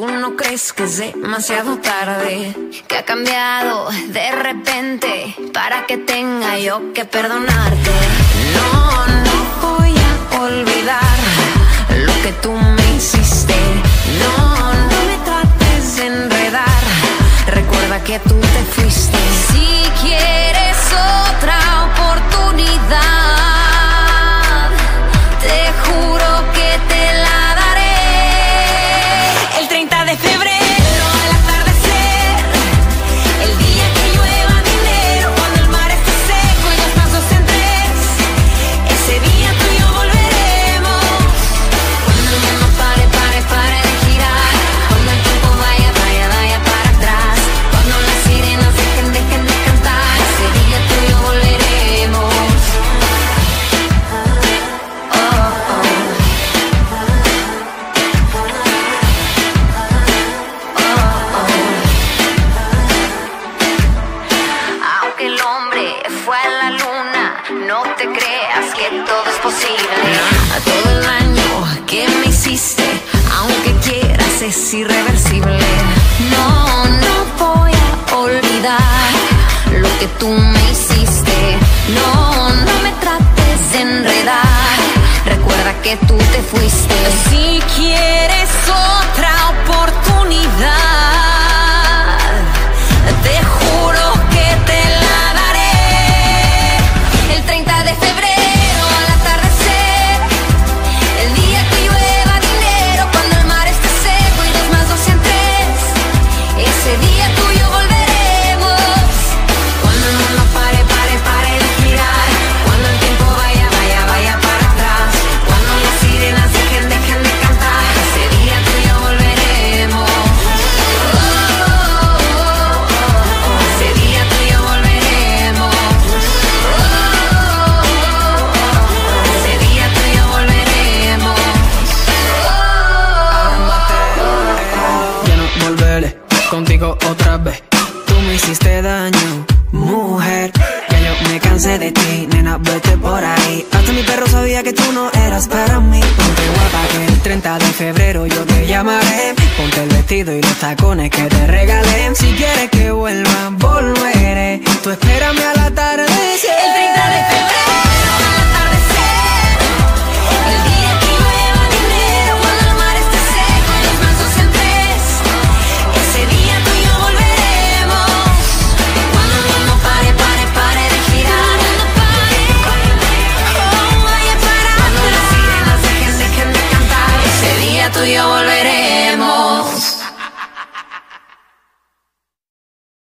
tú no crees que es demasiado tarde, que ha cambiado de repente para que tenga yo que perdonarte. No, no voy a olvidar lo que tú me hiciste. No, no me trates de enredar, recuerda que tú te fuiste. Si quieres otra oportunidad, te juro que te la daré. El 30 de febrero. Es irreversible. No, no voy a olvidar lo que tú me hiciste. No, no me trates de enredar, recuerda que tú te fuiste. Si quieres otra oportunidad, te juro que te la daré. El 30 de febrero. Otra vez, tú me hiciste daño, mujer. Ya yo me cansé de ti, nena, vete por ahí. Hasta mi perro sabía que tú no eras para mí. Ponte guapa que el 30 de febrero yo te llamaré. Ponte el vestido y los tacones que te regalé. Si quieres que vuelva, volveré. Tú espérame al atardecer. El 30 de febrero al atardecer, el día que llueva dinero, cuando el mar esté seco y los brazos en tres. Ese día tú y yo volveré.